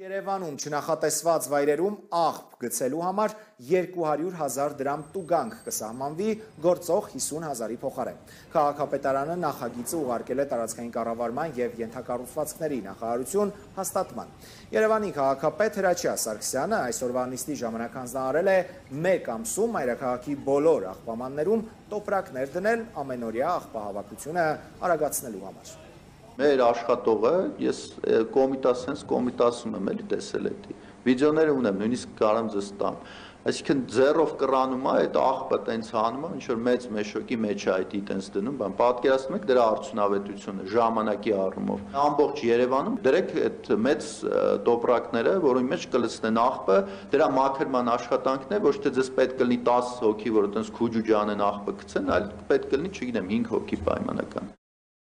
Երևանում չնախատեսված վայրերում աղբ գցելու համար 200,000 դրամ տուգանք կսահմանվի գործող 50,000-ի փոխարեն։ Քաղաքապետարանը նախագիծը ուղարկել է տարածքային կառավարման և ենթակառուցվածքների նախարարություն հաստատման։ Երևանի քաղաքապետ Հրաչյա Սարգսյանը այսօրվա նիստի ժամանակ հանձնարարել է մեկ ամսում մայրաքաղաքի բոլոր աղբամաններում տոպրակներ դնել ամենօրյա աղբահավաքությունը արագացնելու համար։ Մեր աշխատողը, ես կոմիտասում եմ էլի տեսել էդի, վիդեոները ունեմ, նույնիսկ կարամ ձեզ տամ, այսինքն ձեռով կռանում է, այդ աղբը տենց հանում է, ինչ-որ մեծ մեշոկի մեջ է այդ տենց դնում, բան պատկերացնում եք դրա արդյունավետությունը ժամանակի առումով, ամբողջ Երևանում դրեք այդ մեծ տոպրակները, որի մեջ կլցնեն աղբը, դրա մաքրման աշխատանքն է, ոչ թե ձեզ պետք կլինի 10 հոգի, որ տենց քուջուջան են աղբը գցեն, այլ պետք կլինի, չգիտեմ, 5 հոգի պայմանական։